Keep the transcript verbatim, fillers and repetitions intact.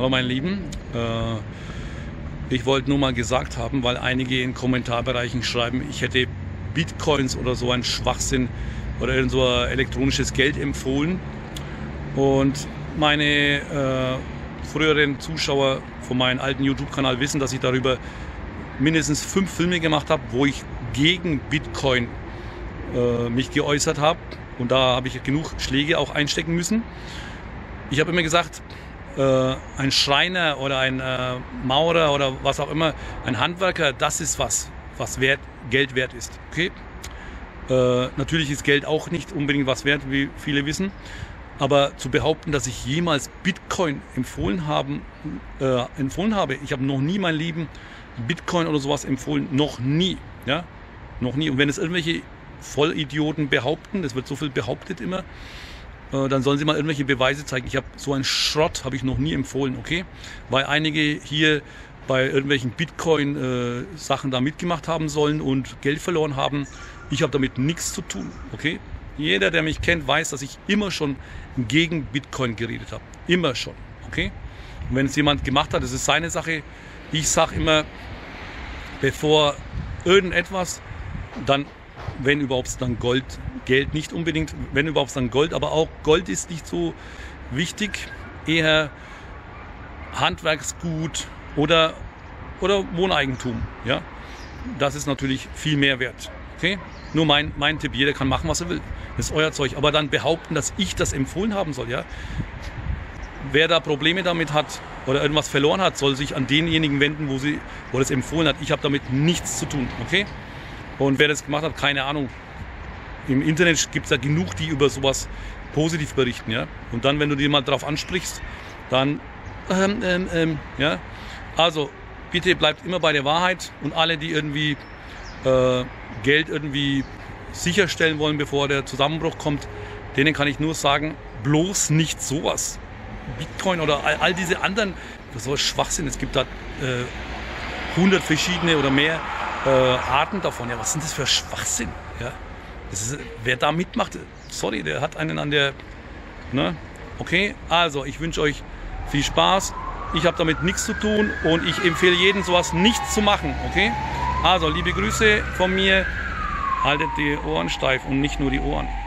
Aber meine Lieben, äh, ich wollte nur mal gesagt haben, weil einige in Kommentarbereichen schreiben, ich hätte Bitcoins oder so ein Schwachsinn oder irgend so ein elektronisches Geld empfohlen. Und meine äh, früheren Zuschauer von meinem alten YouTube-Kanal wissen, dass ich darüber mindestens fünf Filme gemacht habe, wo ich gegen Bitcoin äh, mich geäußert habe. Und da habe ich genug Schläge auch einstecken müssen. Ich habe immer gesagt, äh, ein Schreiner oder ein äh, Maurer oder was auch immer, ein Handwerker, das ist was, was wert, Geld wert ist. Okay? Äh, natürlich ist Geld auch nicht unbedingt was wert, wie viele wissen. Aber zu behaupten, dass ich jemals Bitcoin empfohlen, haben, äh, empfohlen habe, ich habe noch nie mein Leben Bitcoin oder sowas empfohlen, noch nie, ja, noch nie. Und wenn es irgendwelche Vollidioten behaupten, das wird so viel behauptet immer, äh, dann sollen sie mal irgendwelche Beweise zeigen. Ich habe so einen Schrott, habe ich noch nie empfohlen, okay? Weil einige hier bei irgendwelchen Bitcoin-Sachen äh, da mitgemacht haben sollen und Geld verloren haben. Ich habe damit nichts zu tun, okay? Jeder, der mich kennt, weiß, dass ich immer schon gegen Bitcoin geredet habe. Immer schon. Okay? Und wenn es jemand gemacht hat, das ist seine Sache. Ich sage immer, bevor irgendetwas, dann, wenn überhaupt, dann Gold. Geld nicht unbedingt, wenn überhaupt, dann Gold. Aber auch Gold ist nicht so wichtig. Eher Handwerksgut oder, oder Wohneigentum. Ja? Das ist natürlich viel mehr wert. Okay? Nur mein, mein Tipp, jeder kann machen, was er will. Das ist euer Zeug. Aber dann behaupten, dass ich das empfohlen haben soll, ja. Wer da Probleme damit hat oder irgendwas verloren hat, soll sich an denjenigen wenden, wo sie, wo das empfohlen hat. Ich habe damit nichts zu tun, okay? Und wer das gemacht hat, keine Ahnung. Im Internet gibt es ja genug, die über sowas positiv berichten, ja. Und dann, wenn du dir mal drauf ansprichst, dann, ähm, ähm, ähm, ja. Also, bitte bleibt immer bei der Wahrheit und alle, die irgendwie, äh, Geld irgendwie sicherstellen wollen, bevor der Zusammenbruch kommt, denen kann ich nur sagen, bloß nicht sowas. Bitcoin oder all, all diese anderen, das ist Schwachsinn, es gibt da äh, hundert verschiedene oder mehr äh, Arten davon. Ja, was sind das für Schwachsinn? Ja, das ist, wer da mitmacht, sorry, der hat einen an der, ne? Okay, also ich wünsche euch viel Spaß, ich habe damit nichts zu tun und ich empfehle jedem sowas nicht zu machen, okay? Also, liebe Grüße von mir, haltet die Ohren steif und nicht nur die Ohren.